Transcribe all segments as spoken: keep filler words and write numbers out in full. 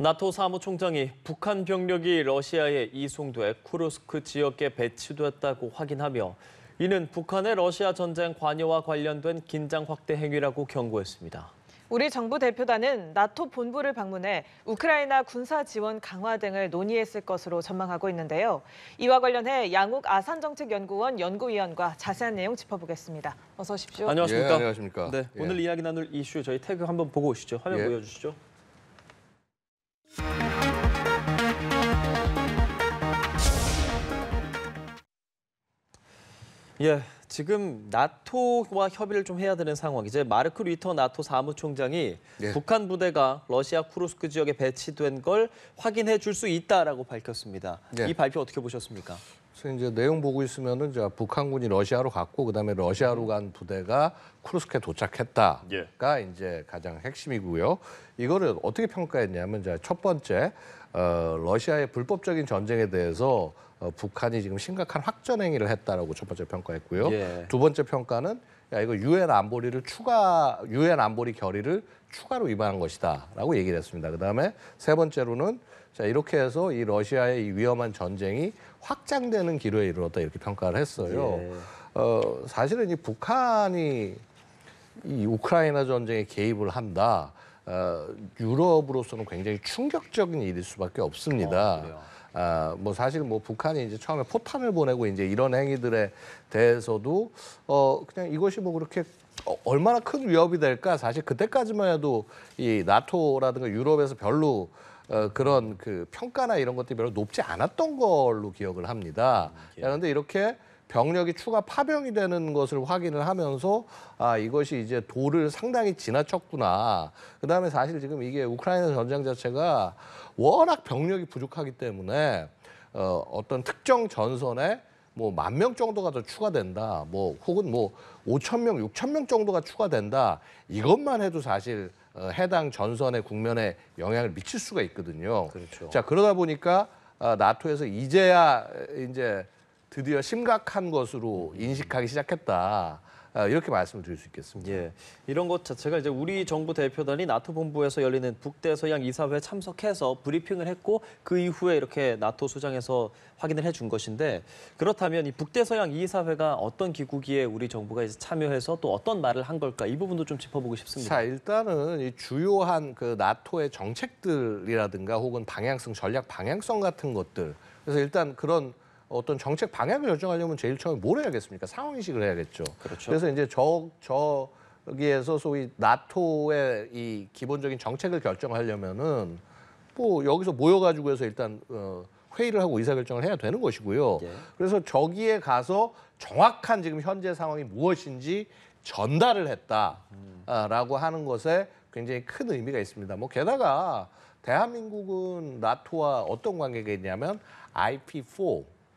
나토 사무총장이 북한 병력이 러시아에 이송돼 쿠르스크 지역에 배치됐다고 확인하며 이는 북한의 러시아 전쟁 관여와 관련된 긴장 확대 행위라고 경고했습니다. 우리 정부 대표단은 나토 본부를 방문해 우크라이나 군사 지원 강화 등을 논의했을 것으로 전망하고 있는데요. 이와 관련해 양욱 아산정책연구원 연구위원과 자세한 내용 짚어보겠습니다. 어서 오십시오. 안녕하십니까. 예, 안녕하십니까. 네, 예. 오늘 이야기 나눌 이슈 저희 태그 한번 보고 오시죠. 화면 예. 보여주시죠. 예. 지금 나토와 협의를 좀 해야 되는 상황이죠. 마르크 뤼터 나토 사무총장이 네. 북한 부대가 러시아 쿠르스크 지역에 배치된 걸 확인해 줄 수 있다라고 밝혔습니다. 네. 이 발표 어떻게 보셨습니까? 그래서 이제 내용 보고 있으면은 이제 북한군이 러시아로 갔고 그다음에 러시아로 간 부대가 쿠르스크에 도착했다가 네. 이제 가장 핵심이고요. 이거를 어떻게 평가했냐면 이제 첫 번째 어, 러시아의 불법적인 전쟁에 대해서 어, 북한이 지금 심각한 확전 행위를 했다라고 첫 번째 평가했고요. 예. 두 번째 평가는 야 이거 유엔 안보리를 추가 유엔 안보리 결의를 추가로 위반한 것이다라고 얘기를 했습니다. 그다음에 세 번째로는 자 이렇게 해서 이 러시아의 이 위험한 전쟁이 확장되는 기로에 이르렀다 이렇게 평가를 했어요. 예. 어, 사실은 이 북한이 이 우크라이나 전쟁에 개입을 한다. 어, 유럽으로서는 굉장히 충격적인 일일 수밖에 없습니다. 어, 아, 뭐 사실 뭐 북한이 이제 처음에 포탄을 보내고 이제 이런 행위들에 대해서도 어 그냥 이것이 뭐 그렇게 얼마나 큰 위협이 될까 사실 그때까지만 해도 이 나토라든가 유럽에서 별로 어, 그런 그 평가나 이런 것들이 별로 높지 않았던 걸로 기억을 합니다. 그런데 이렇게 병력이 추가 파병이 되는 것을 확인을 하면서 아 이것이 이제 도를 상당히 지나쳤구나. 그다음에 사실 지금 이게 우크라이나 전쟁 자체가 워낙 병력이 부족하기 때문에 어, 어떤 특정 전선에 뭐 만 명 정도가 더 추가된다. 뭐 혹은 뭐 오천 명, 육천 명 정도가 추가된다. 이것만 해도 사실 어, 해당 전선의 국면에 영향을 미칠 수가 있거든요. 그렇죠. 자 그러다 보니까 어, 나토에서 이제야 이제 드디어 심각한 것으로 인식하기 시작했다. 이렇게 말씀을 드릴 수 있겠습니다. 예, 이런 것 자체가 이제 우리 정부 대표단이 나토 본부에서 열리는 북대서양 이사회에 참석해서 브리핑을 했고 그 이후에 이렇게 나토 수장에서 확인을 해준 것인데 그렇다면 이 북대서양 이사회가 어떤 기구기에 우리 정부가 이제 참여해서 또 어떤 말을 한 걸까 이 부분도 좀 짚어보고 싶습니다. 자, 일단은 이 주요한 그 나토의 정책들이라든가 혹은 방향성, 전략 방향성 같은 것들 그래서 일단 그런 어떤 정책 방향을 결정하려면 제일 처음에 뭘 해야겠습니까? 상황인식을 해야겠죠. 그렇죠. 그래서 이제 저, 저기에서 소위 나토의 이 기본적인 정책을 결정하려면은 뭐 여기서 모여가지고 해서 일단 어, 회의를 하고 의사결정을 해야 되는 것이고요. 예. 그래서 저기에 가서 정확한 지금 현재 상황이 무엇인지 전달을 했다라고 하는 것에 굉장히 큰 의미가 있습니다. 뭐 게다가 대한민국은 나토와 어떤 관계가 있냐면 아이피 사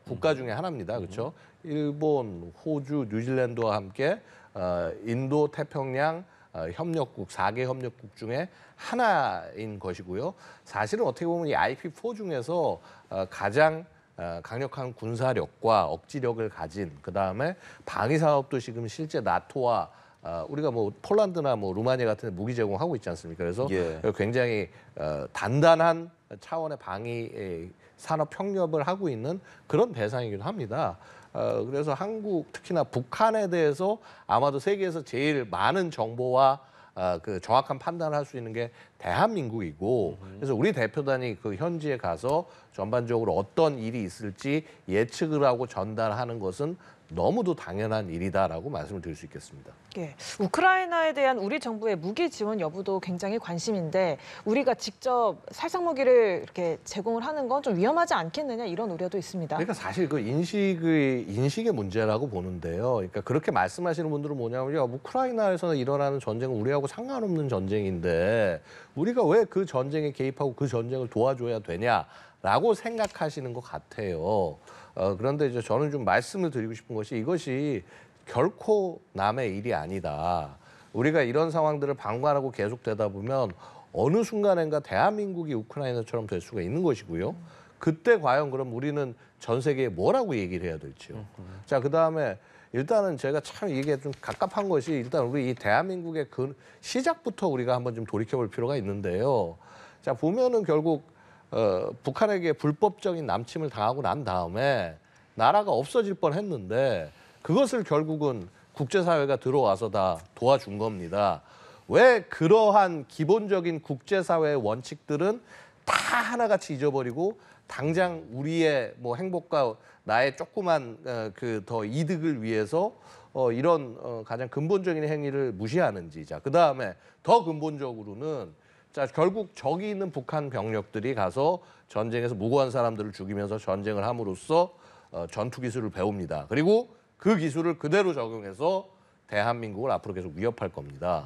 국가 중에 하나입니다. 그렇죠? 일본, 호주, 뉴질랜드와 함께 어, 인도 태평양 어, 협력국 네 개 협력국 중에 하나인 것이고요. 사실은 어떻게 보면 이 아이피 사 중에서 어, 가장 어, 강력한 군사력과 억지력을 가진 그다음에 방위 사업도 지금 실제 나토와 어, 우리가 뭐 폴란드나 뭐 루마니아 같은 데 무기 제공하고 있지 않습니까? 그래서 예. 굉장히 어, 단단한 차원의 방위 산업 협력을 하고 있는 그런 대상이기도 합니다. 어, 그래서 한국 특히나 북한에 대해서 아마도 세계에서 제일 많은 정보와 어, 그 정확한 판단을 할 수 있는 게 대한민국이고 그래서 우리 대표단이 그 현지에 가서 전반적으로 어떤 일이 있을지 예측을 하고 전달하는 것은 너무도 당연한 일이다라고 말씀을 드릴 수 있겠습니다. 예, 우크라이나에 대한 우리 정부의 무기 지원 여부도 굉장히 관심인데 우리가 직접 살상 무기를 이렇게 제공을 하는 건 좀 위험하지 않겠느냐 이런 우려도 있습니다. 그러니까 사실 그 인식의 인식의 문제라고 보는데요. 그러니까 그렇게 말씀하시는 분들은 뭐냐면 야, 우크라이나에서는 일어나는 전쟁은 우리하고 상관없는 전쟁인데 우리가 왜 그 전쟁에 개입하고 그 전쟁을 도와줘야 되냐라고 생각하시는 것 같아요. 어, 그런데 이제 저는 좀 말씀을 드리고 싶은 것이 이것이 결코 남의 일이 아니다. 우리가 이런 상황들을 방관하고 계속되다 보면 어느 순간인가 대한민국이 우크라이나처럼 될 수가 있는 것이고요. 그때 과연 그럼 우리는 전 세계에 뭐라고 얘기를 해야 될지요. 자, 그다음에 일단은 제가 참 이게 좀 갑갑한 것이 일단 우리 이 대한민국의 그 시작부터 우리가 한번 좀 돌이켜볼 필요가 있는데요. 자, 보면은 결국 어, 북한에게 불법적인 남침을 당하고 난 다음에 나라가 없어질 뻔했는데 그것을 결국은 국제사회가 들어와서 다 도와준 겁니다. 왜 그러한 기본적인 국제사회의 원칙들은 다 하나같이 잊어버리고 당장 우리의 뭐 행복과 나의 조그만 그 더 이득을 위해서 어 이런 어 가장 근본적인 행위를 무시하는지. 자, 그다음에 더 근본적으로는 자, 결국 적이 있는 북한 병력들이 가서 전쟁에서 무고한 사람들을 죽이면서 전쟁을 함으로써 어 전투 기술을 배웁니다. 그리고 그 기술을 그대로 적용해서 대한민국을 앞으로 계속 위협할 겁니다.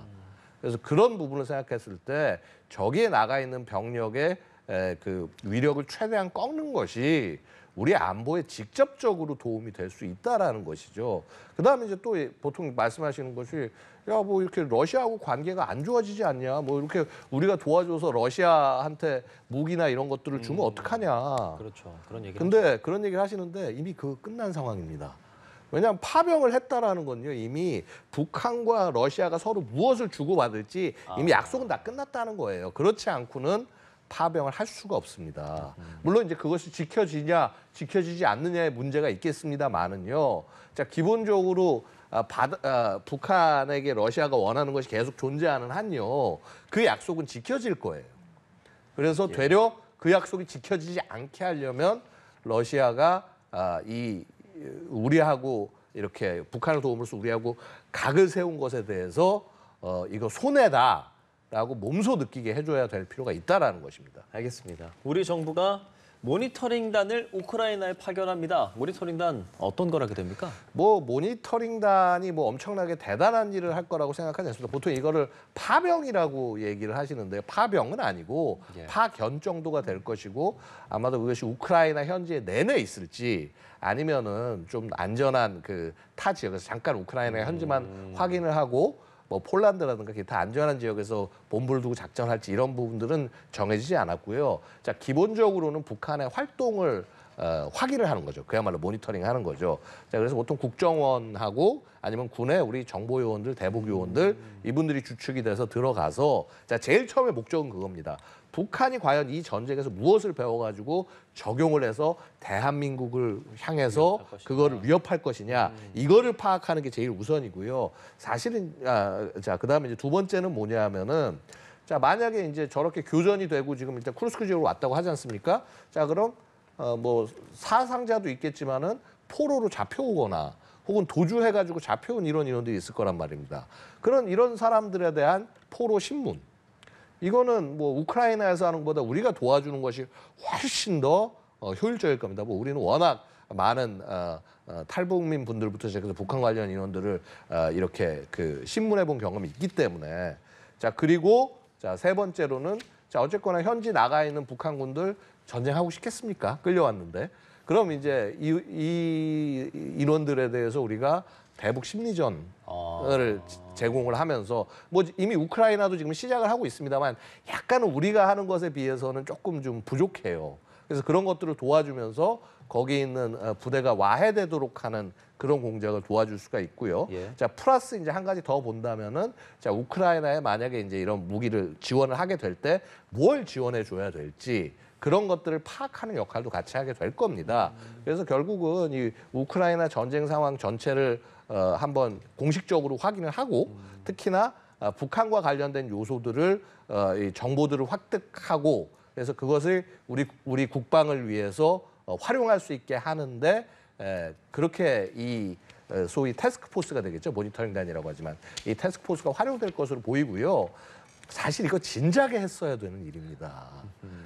그래서 그런 부분을 생각했을 때 저기에 나가 있는 병력의 그 위력을 최대한 꺾는 것이 우리 안보에 직접적으로 도움이 될 수 있다라는 것이죠. 그다음에 이제 또 보통 말씀하시는 것이 야, 뭐 이렇게 러시아하고 관계가 안 좋아지지 않냐, 뭐 이렇게 우리가 도와줘서 러시아한테 무기나 이런 것들을 주면 음, 어떡하냐. 그렇죠. 그런 얘기. 근데 하죠. 그런 얘기를 하시는데 이미 그거 끝난 상황입니다. 왜냐하면 파병을 했다라는 건요, 이미 북한과 러시아가 서로 무엇을 주고받을지 이미 아, 약속은 다 끝났다는 거예요. 그렇지 않고는 파병을 할 수가 없습니다. 물론 이제 그것이 지켜지냐 지켜지지 않느냐의 문제가 있겠습니다만은요. 자, 기본적으로 아, 바다, 아, 북한에게 러시아가 원하는 것이 계속 존재하는 한요, 그 약속은 지켜질 거예요. 그래서 되려 그 약속이 지켜지지 않게 하려면 러시아가 아, 이 우리하고 이렇게 북한을 도움으로써 우리하고 각을 세운 것에 대해서 어, 이거 손해다. 라고 몸소 느끼게 해줘야 될 필요가 있다라는 것입니다. 알겠습니다. 우리 정부가 모니터링단을 우크라이나에 파견합니다. 모니터링단 어떤 걸 하게 됩니까? 뭐 모니터링단이 뭐 엄청나게 대단한 일을 할 거라고 생각하지 않습니다. 보통 이거를 파병이라고 얘기를 하시는데 파병은 아니고 파견 정도가 될 것이고 아마도 그것이 우크라이나 현지에 내내 있을지 아니면은 좀 안전한 그 타 지역에서 잠깐 우크라이나 현지만 음... 확인을 하고 뭐 폴란드라든가 기타 안전한 지역에서 본부를 두고 작전할지 이런 부분들은 정해지지 않았고요. 자, 기본적으로는 북한의 활동을 어, 확인을 하는 거죠. 그야말로 모니터링하는 거죠. 자, 그래서 보통 국정원하고 아니면 군의 우리 정보 요원들, 대북 요원들 이분들이 주축이 돼서 들어가서 자, 제일 처음에 목적은 그겁니다. 북한이 과연 이 전쟁에서 무엇을 배워가지고 적용을 해서 대한민국을 향해서 그거를 위협할 것이냐, 이거를 파악하는 게 제일 우선이고요. 사실은 아, 자, 그다음에 이제 두 번째는 뭐냐면은 자, 만약에 이제 저렇게 교전이 되고 지금 일단 쿠르스크 지역으로 왔다고 하지 않습니까? 자, 그럼 어, 뭐 사상자도 있겠지만은 포로로 잡혀오거나 혹은 도주해가지고 잡혀온 이런 인원들이 있을 거란 말입니다. 그런 이런 사람들에 대한 포로 신문. 이거는 뭐 우크라이나에서 하는 것보다 우리가 도와주는 것이 훨씬 더 어, 효율적일 겁니다. 뭐 우리는 워낙 많은 어, 어, 탈북민 분들부터 시작해서 북한 관련 인원들을 어, 이렇게 그 신문해 본 경험이 있기 때문에. 자, 그리고 자, 세 번째로는 자, 어쨌거나 현지 나가 있는 북한군들 전쟁하고 싶겠습니까? 끌려왔는데. 그럼 이제 이, 이 인원들에 대해서 우리가 대북 심리전을 아... 제공을 하면서 뭐 이미 우크라이나도 지금 시작을 하고 있습니다만 약간은 우리가 하는 것에 비해서는 조금 좀 부족해요. 그래서 그런 것들을 도와주면서 거기 있는 부대가 와해되도록 하는 그런 공작을 도와줄 수가 있고요. 예. 자, 플러스 이제 한 가지 더 본다면은 자, 우크라이나에 만약에 이제 이런 무기를 지원을 하게 될 때 뭘 지원해 줘야 될지 그런 것들을 파악하는 역할도 같이 하게 될 겁니다. 그래서 결국은 이 우크라이나 전쟁 상황 전체를 어, 한번 공식적으로 확인을 하고 특히나 어, 북한과 관련된 요소들을 어, 이 정보들을 획득하고 그래서 그것을 우리 우리 국방을 위해서 어, 활용할 수 있게 하는데 에, 그렇게 이 에, 소위 태스크포스가 되겠죠. 모니터링단이라고 하지만 이 태스크포스가 활용될 것으로 보이고요. 사실 이거 진작에 했어야 되는 일입니다.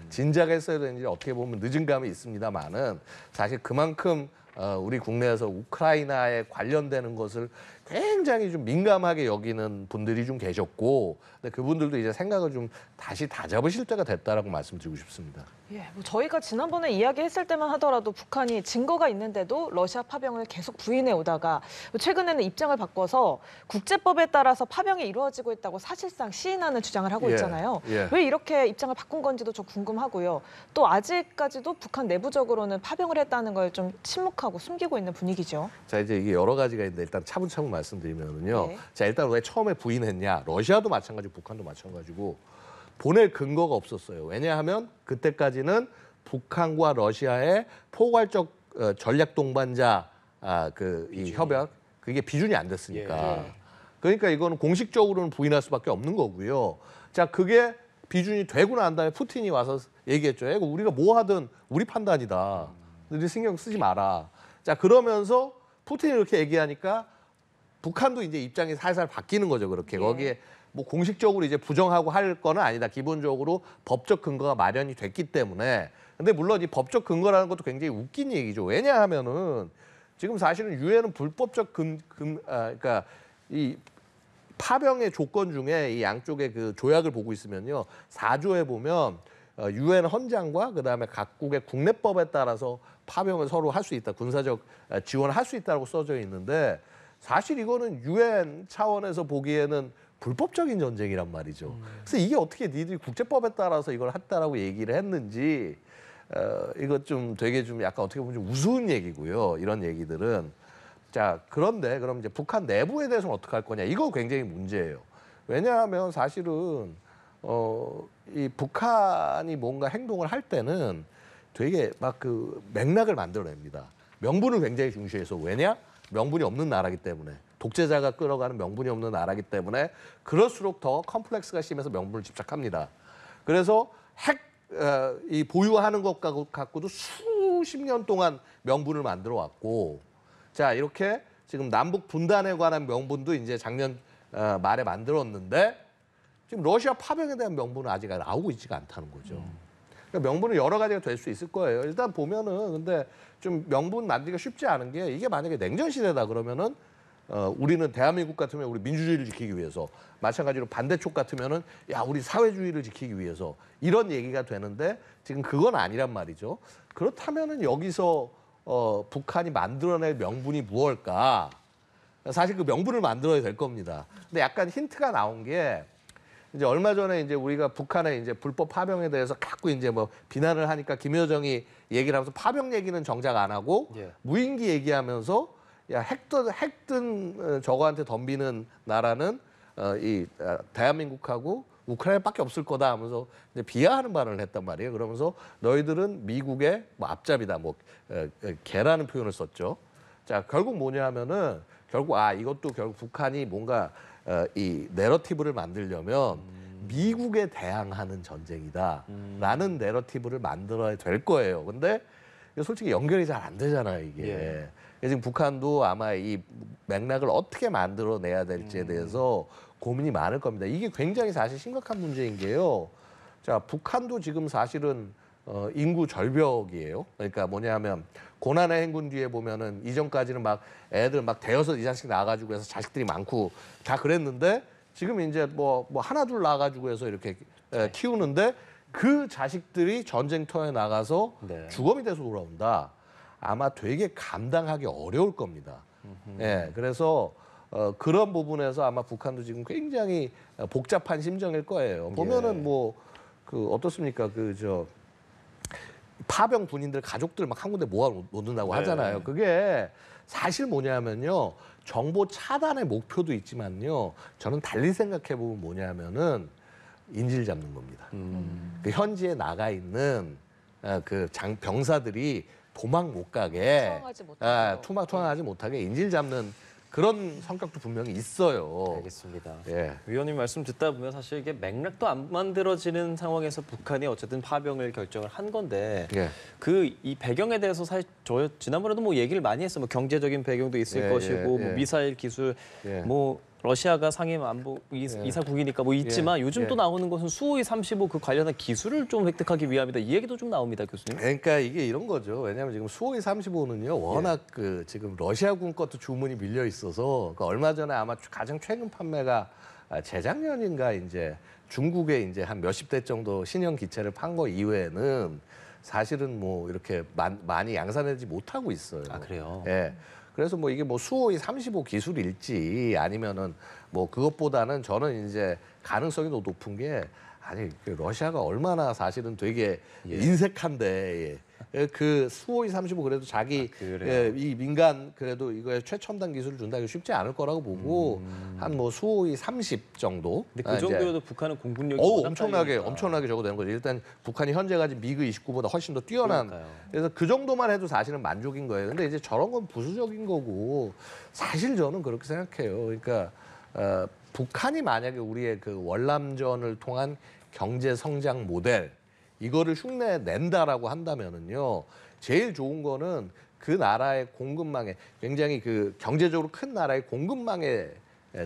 진작에 했어야 되는 일이 어떻게 보면 늦은 감이 있습니다만은 사실 그만큼 어, 우리 국내에서 우크라이나에 관련되는 것을 굉장히 좀 민감하게 여기는 분들이 좀 계셨고, 근데 그분들도 이제 생각을 좀 다시 다잡으실 때가 됐다라고 말씀드리고 싶습니다. 예, 뭐 저희가 지난번에 이야기했을 때만 하더라도 북한이 증거가 있는데도 러시아 파병을 계속 부인해 오다가 최근에는 입장을 바꿔서 국제법에 따라서 파병이 이루어지고 있다고 사실상 시인하는 주장을 하고 있잖아요. 예, 예. 왜 이렇게 입장을 바꾼 건지도 좀 궁금하고요. 또 아직까지도 북한 내부적으로는 파병을 했다는 걸 좀 침묵하고 숨기고 있는 분위기죠. 자, 이제 이게 여러 가지가 있는데 일단 차분차분 말씀드리면은요. 네. 자, 일단 왜 처음에 부인했냐? 러시아도 마찬가지고 북한도 마찬가지고 보낼 근거가 없었어요. 왜냐하면 그때까지는 북한과 러시아의 포괄적 전략 동반자 아, 그 이 협약 그게 비준이 안 됐으니까. 예. 그러니까 이거는 공식적으로는 부인할 수밖에 없는 거고요. 자, 그게 비준이 되고 난 다음에 푸틴이 와서 얘기했죠. 이거 우리가 뭐 하든 우리 판단이다. 너희 신경 쓰지 마라. 자, 그러면서 푸틴이 이렇게 얘기하니까 북한도 이제 입장이 살살 바뀌는 거죠. 그렇게 예. 거기에 뭐 공식적으로 이제 부정하고 할 거는 아니다. 기본적으로 법적 근거가 마련이 됐기 때문에. 근데 물론 이 법적 근거라는 것도 굉장히 웃긴 얘기죠. 왜냐하면은 지금 사실은 유엔은 불법적 근, 근 아, 그러니까 이 파병의 조건 중에 이 양쪽의 그 조약을 보고 있으면요, 사 조에 보면 유엔 헌장과 그 다음에 각국의 국내법에 따라서 파병을 서로 할 수 있다, 군사적 지원을 할 수 있다고 써져 있는데 사실 이거는 유엔 차원에서 보기에는 불법적인 전쟁이란 말이죠. 그래서 이게 어떻게 니들이 국제법에 따라서 이걸 했다라고 얘기를 했는지. 어, 이것 좀 되게 좀 약간 어떻게 보면 좀 우스운 얘기고요. 이런 얘기들은. 자, 그런데 그럼 이제 북한 내부에 대해서는 어떻게 할 거냐. 이거 굉장히 문제예요. 왜냐하면 사실은 어, 이 북한이 뭔가 행동을 할 때는 되게 막 그 맥락을 만들어냅니다. 명분을 굉장히 중시해서. 왜냐? 명분이 없는 나라이기 때문에. 독재자가 끌어가는 명분이 없는 나라이기 때문에 그럴수록 더 컴플렉스가 심해서 명분을 집착합니다. 그래서 핵 이 보유하는 것 갖고도 수십 년 동안 명분을 만들어 왔고, 자, 이렇게 지금 남북 분단에 관한 명분도 이제 작년 말에 만들었는데 지금 러시아 파병에 대한 명분은 아직 나오고 있지가 않다는 거죠. 그러니까 명분은 여러 가지가 될 수 있을 거예요. 일단 보면은 근데 좀 명분 만들기가 쉽지 않은 게 이게 만약에 냉전 시대다 그러면은 어, 우리는 대한민국 같으면 우리 민주주의를 지키기 위해서, 마찬가지로 반대쪽 같으면은 야, 우리 사회주의를 지키기 위해서 이런 얘기가 되는데 지금 그건 아니란 말이죠. 그렇다면은 여기서 어, 북한이 만들어낼 명분이 무엇일까? 사실 그 명분을 만들어야 될 겁니다. 근데 약간 힌트가 나온 게 이제 얼마 전에 이제 우리가 북한의 이제 불법 파병에 대해서 자꾸 이제 뭐 비난을 하니까 김여정이 얘기를 하면서 파병 얘기는 정작 안 하고 예. 무인기 얘기하면서 야, 핵든, 핵든 저거한테 덤비는 나라는 어, 이 대한민국하고 우크라이나밖에 없을 거다 하면서 이제 비하하는 발언을 했단 말이에요. 그러면서 너희들은 미국의 뭐 앞잡이다, 뭐 에, 에, 개라는 표현을 썼죠. 자, 결국 뭐냐 하면은 결국 아, 이것도 결국 북한이 뭔가 어, 이 내러티브를 만들려면 음. 미국에 대항하는 전쟁이다 라는 음. 내러티브를 만들어야 될 거예요. 근데 솔직히 연결이 잘 안 되잖아요, 이게. 예. 지금 북한도 아마 이 맥락을 어떻게 만들어내야 될지에 대해서 고민이 많을 겁니다. 이게 굉장히 사실 심각한 문제인 게요. 자, 북한도 지금 사실은 어, 인구 절벽이에요. 그러니까 뭐냐 하면 고난의 행군 뒤에 보면은 이전까지는 막 애들 막 대여섯 이상씩 낳아가지고 해서 자식들이 많고 다 그랬는데 지금 이제 뭐, 뭐 하나 둘 낳아가지고 해서 이렇게 네. 키우는데 그 자식들이 전쟁터에 나가서 네. 주검이 돼서 돌아온다. 아마 되게 감당하기 어려울 겁니다. 음흠. 예, 그래서 어, 그런 부분에서 아마 북한도 지금 굉장히 복잡한 심정일 거예요. 보면은 예. 뭐 그 어떻습니까? 그 저 파병 군인들 가족들 막 한 군데 모아 놓는다고 네. 하잖아요. 그게 사실 뭐냐면요, 정보 차단의 목표도 있지만요, 저는 달리 생각해 보면 뭐냐면은 인질 잡는 겁니다. 음. 그 현지에 나가 있는 어, 그 장 병사들이 도망 못 가게, 투항하지 못하게, 아, 투마, 투항하지 못하게 인질 잡는 그런 성격도 분명히 있어요. 알겠습니다. 예. 위원님 말씀 듣다 보면 사실 이게 맥락도 안 만들어지는 상황에서 북한이 어쨌든 파병을 결정을 한 건데 예. 그 이 배경에 대해서 사실 저 지난번에도 뭐 얘기를 많이 했어요. 뭐 경제적인 배경도 있을 예, 것이고 예, 뭐 예. 미사일 기술, 예. 뭐 러시아가 상임 안보 이사국이니까 뭐 있지만 예. 요즘 예. 또 나오는 것은 수호이 삼십오 그 관련한 기술을 좀 획득하기 위함이다. 이 얘기도 좀 나옵니다, 교수님. 그러니까 이게 이런 거죠. 왜냐하면 지금 수호이 삼십오는요 워낙 예. 그 지금 러시아군 것도 주문이 밀려 있어서 그 얼마 전에 아마 가장 최근 판매가 재작년인가 이제 중국에 이제 한 몇십 대 정도 신형 기체를 판 거 이외에는 사실은 뭐 이렇게 만, 많이 양산하지 못하고 있어요. 아, 그래요? 예. 그래서 뭐 이게 뭐 수호이 삼십오 기술일지 아니면은 뭐 그것보다는 저는 이제 가능성이 더 높은 게 아니 그 러시아가 얼마나 사실은 되게 예. 인색한데 예. 그 수호이 삼십오 그래도 자기 아, 예, 이 민간 그래도 이거에 최첨단 기술을 준다기 쉽지 않을 거라고 보고 음. 한 뭐 수호이 삼십 정도. 근데 그 아, 정도여도 북한은 공군력이 오, 엄청나게 되니까. 엄청나게 적어되는 거죠. 일단 북한이 현재 가진 미그 이십구보다 훨씬 더 뛰어난. 그러니까요. 그래서 그 정도만 해도 사실은 만족인 거예요. 근데 이제 저런 건 부수적인 거고 사실 저는 그렇게 생각해요. 그러니까. 어, 북한이 만약에 우리의 그 월남전을 통한 경제 성장 모델 이거를 흉내 낸다라고 한다면은요 제일 좋은 거는 그 나라의 공급망에 굉장히 그 경제적으로 큰 나라의 공급망에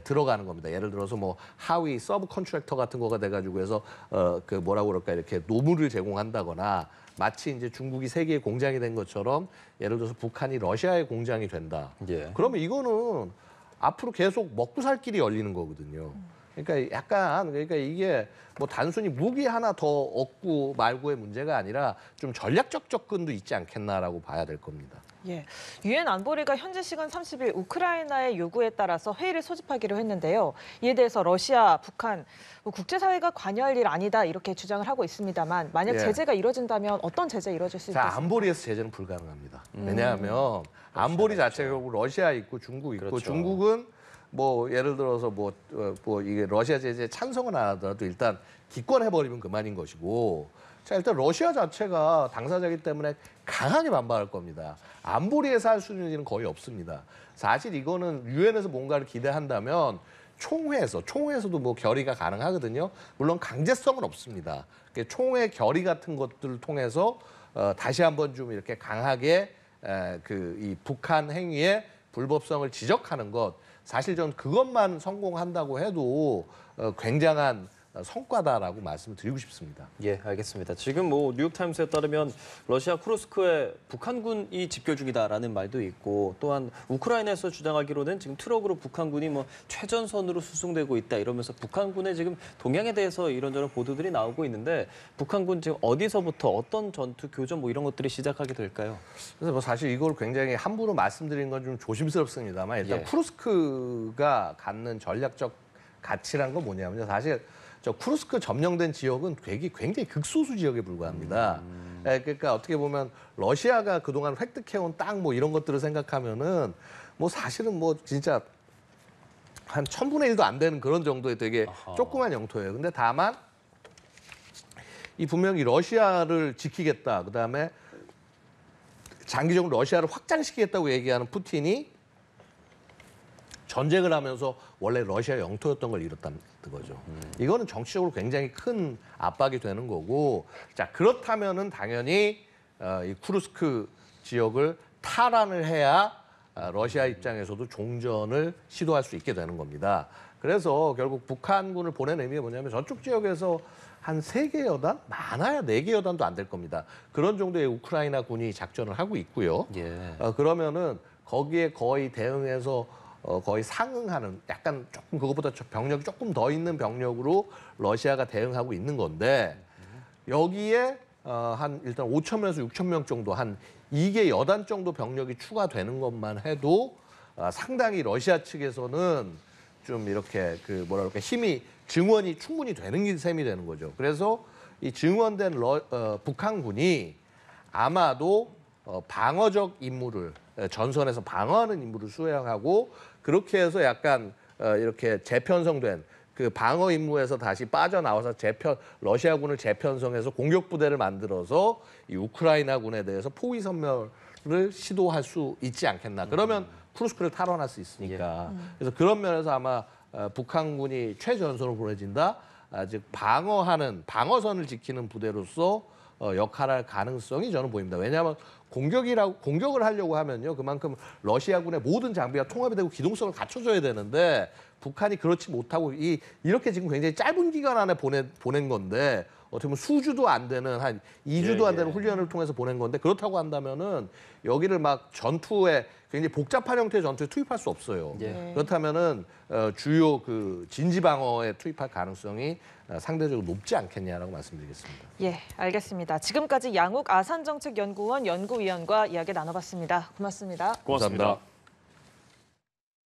들어가는 겁니다. 예를 들어서 뭐 하위 서브 컨트랙터 같은 거가 돼가지고 해서 어, 그 뭐라고 그럴까 이렇게 노무를 제공한다거나 마치 이제 중국이 세계의 공장이 된 것처럼 예를 들어서 북한이 러시아의 공장이 된다. 예. 그러면 이거는 앞으로 계속 먹고 살 길이 열리는 거거든요. 그러니까 약간 그러니까 이게 뭐 단순히 무기 하나 더 얻고 말고의 문제가 아니라 좀 전략적 접근도 있지 않겠나라고 봐야 될 겁니다. 예, 유엔 안보리가 현지 시간 삼십일 우크라이나의 요구에 따라서 회의를 소집하기로 했는데요. 이에 대해서 러시아, 북한, 뭐 국제사회가 관여할 일 아니다 이렇게 주장을 하고 있습니다만 만약 예. 제재가 이루어진다면 어떤 제재가 이루어질 수 있겠습니까? 안보리에서 제재는 불가능합니다. 음. 왜냐하면 안보리 자체가 결국 러시아 있고 중국 있고 그렇죠. 중국은 뭐 예를 들어서 뭐, 뭐 이게 러시아 제재에 찬성은 안 하더라도 일단 기권해버리면 그만인 것이고 자 일단 러시아 자체가 당사자이기 때문에 강하게 반발할 겁니다. 안보리에서 할 수준은 거의 없습니다. 사실 이거는 유엔에서 뭔가를 기대한다면 총회에서, 총회에서도 뭐 결의가 가능하거든요. 물론 강제성은 없습니다. 총회 결의 같은 것들을 통해서 어, 다시 한번 좀 이렇게 강하게 그 이 북한 행위의 불법성을 지적하는 것 사실 전 그것만 성공한다고 해도 어, 굉장한 성과다라고 말씀을 드리고 싶습니다. 예, 알겠습니다. 지금 뭐 뉴욕타임스에 따르면 러시아 쿠르스크에 북한군이 집결 중이다라는 말도 있고 또한 우크라이나에서 주장하기로는 지금 트럭으로 북한군이 뭐 최전선으로 수송되고 있다 이러면서 북한군의 지금 동향에 대해서 이런저런 보도들이 나오고 있는데 북한군 지금 어디서부터 어떤 전투, 교전 뭐 이런 것들이 시작하게 될까요? 그래서 뭐 사실 이걸 굉장히 함부로 말씀드린 건 좀 조심스럽습니다만 일단 예. 쿠르스크가 갖는 전략적 가치란 건 뭐냐면요. 사실 저 쿠르스크 점령된 지역은 되게 굉장히 극소수 지역에 불과합니다. 음. 그러니까 어떻게 보면 러시아가 그동안 획득해온 땅 뭐 이런 것들을 생각하면은 뭐 사실은 뭐 진짜 한 천분의 일도 안 되는 그런 정도의 되게 아하. 조그만 영토예요. 근데 다만 이 분명히 러시아를 지키겠다. 그다음에 장기적으로 러시아를 확장시키겠다고 얘기하는 푸틴이 전쟁을 하면서 원래 러시아 영토였던 걸 잃었다는 거죠. 이거는 정치적으로 굉장히 큰 압박이 되는 거고 자 그렇다면은 당연히 어, 이 쿠르스크 지역을 탈환을 해야 어, 러시아 입장에서도 종전을 시도할 수 있게 되는 겁니다. 그래서 결국 북한군을 보낸 의미가 뭐냐면 저쪽 지역에서 한 세 개 여단? 많아야 네 개 여단도 안 될 겁니다. 그런 정도의 우크라이나 군이 작전을 하고 있고요. 예. 어, 그러면은 거기에 거의 대응해서 어, 거의 상응하는 약간 조금 그것보다 병력이 조금 더 있는 병력으로 러시아가 대응하고 있는 건데 여기에 어, 한 일단 오천 명에서 육천 명 정도 한 두 개 여단 정도 병력이 추가되는 것만 해도 어, 상당히 러시아 측에서는 좀 이렇게 그 뭐라 그럴까 힘이 증원이 충분히 되는 셈이 되는 거죠. 그래서 이 증원된 러, 어, 북한군이 아마도 어, 방어적 임무를 전선에서 방어하는 임무를 수행하고 그렇게 해서 약간 어, 이렇게 재편성된 그 방어 임무에서 다시 빠져나와서 재편 러시아군을 재편성해서 공격 부대를 만들어서 이 우크라이나군에 대해서 포위 섬멸을 시도할 수 있지 않겠나. 그러면 쿠르스크를 탈환할 수 있으니까. 그래서 그런 면에서 아마 어, 북한군이 최전선으로 보내진다. 아, 즉 방어하는 방어선을 지키는 부대로서 어, 역할할 가능성이 저는 보입니다. 왜냐하면 공격이라고 공격을 하려고 하면요 그만큼 러시아군의 모든 장비가 통합이 되고 기동성을 갖춰줘야 되는데 북한이 그렇지 못하고 이 이렇게 지금 굉장히 짧은 기간 안에 보내 보낸 건데 어떻게 보면 수주도 안 되는 한 이 주도 예, 안 되는 예. 훈련을 통해서 보낸 건데 그렇다고 한다면은 여기를 막 전투에 굉장히 복잡한 형태의 전투에 투입할 수 없어요. 예. 그렇다면은 어, 주요 그 진지 방어에 투입할 가능성이 상대적으로 높지 않겠냐라고 말씀드리겠습니다. 예, 알겠습니다. 지금까지 양욱 아산정책연구원 연구위원과 이야기 나눠봤습니다. 고맙습니다. 고맙습니다. 감사합니다.